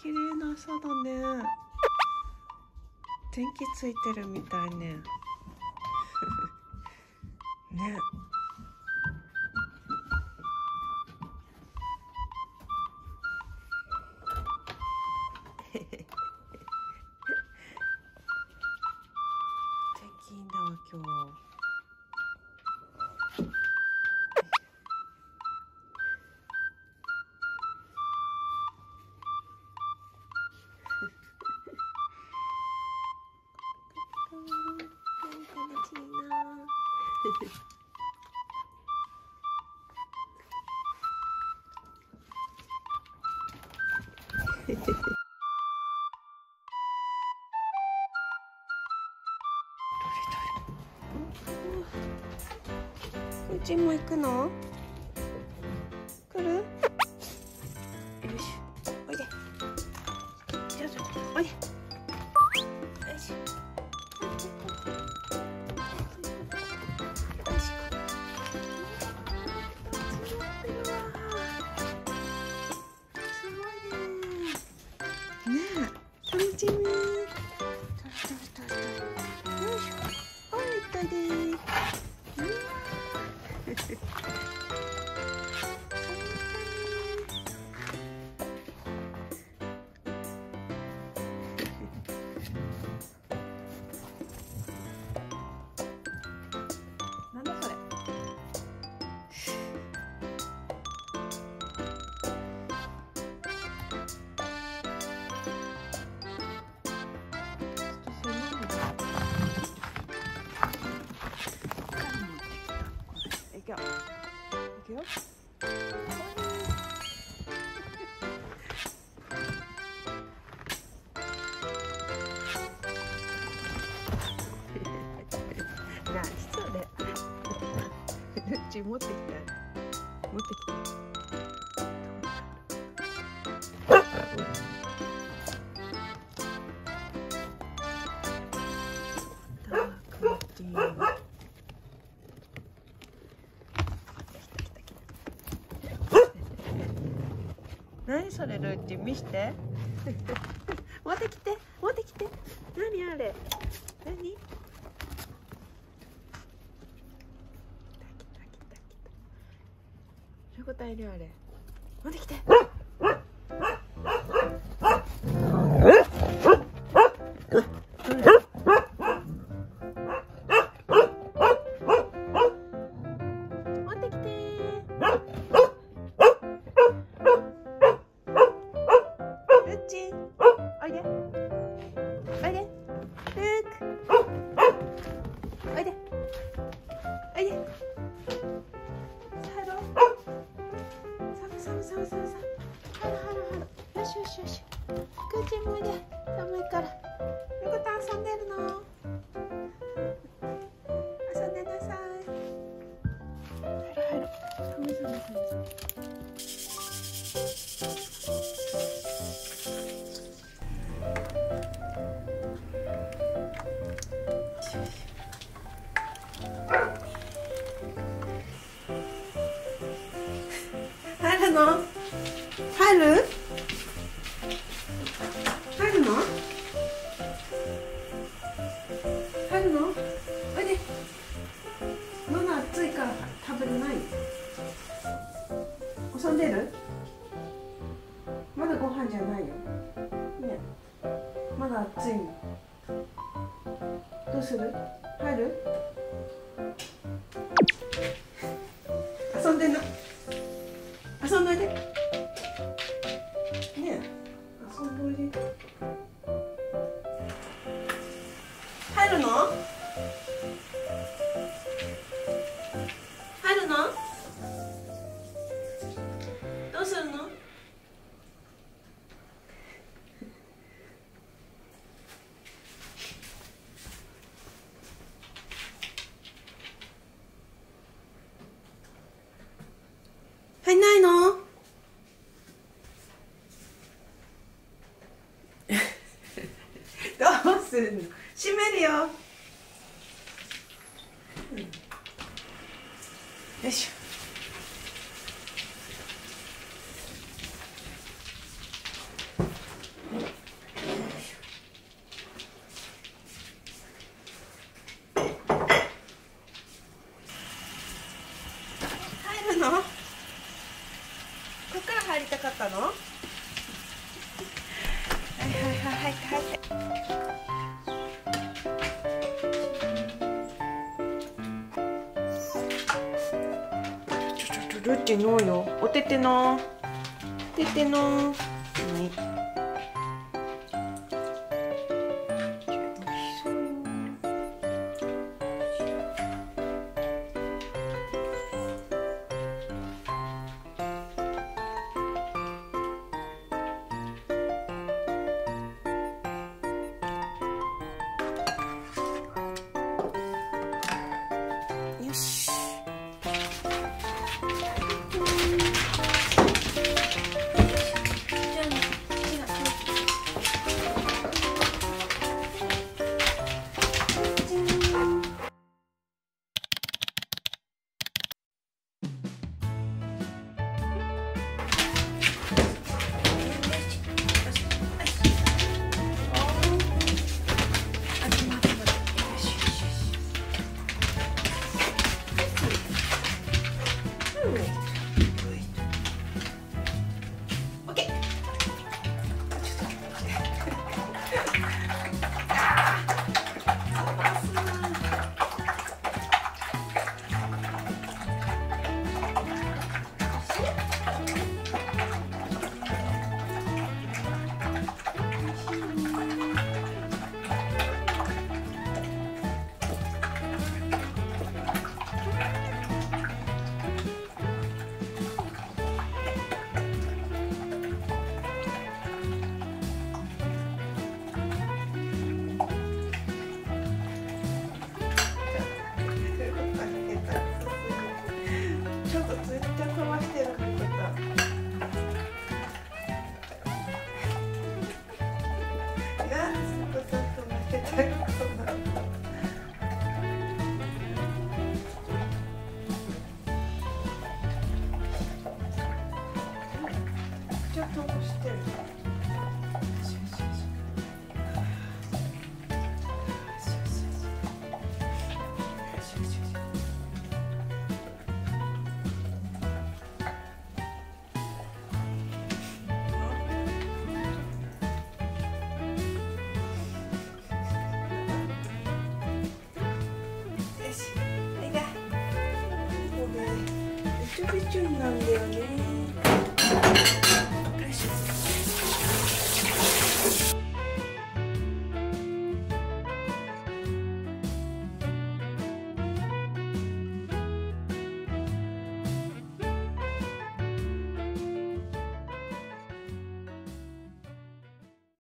綺麗な朝だね。電気ついてるみたいね。ね。天気いいんだわ今日。うちも行くの？来る？よいしょ、おいで。よいしょ、おいで。よいしょ。よいしょ。ねえ、楽しみ。持ってきた、持ってきた。何それ、ルーティン見して。持ってきて、持ってきて。何あれ。何。大量あれ。持ってきて。入る？入るの？入るの？おいで。まだ暑いから食べれない。遊んでる？まだご飯じゃないよ。ね。まだ暑いの。どうする？入る？遊んでんの。遊んどいで。閉めるよ、うん、よいしょ、はいはいはいはい。ちょルチのよおててのててのはい。なんだよね。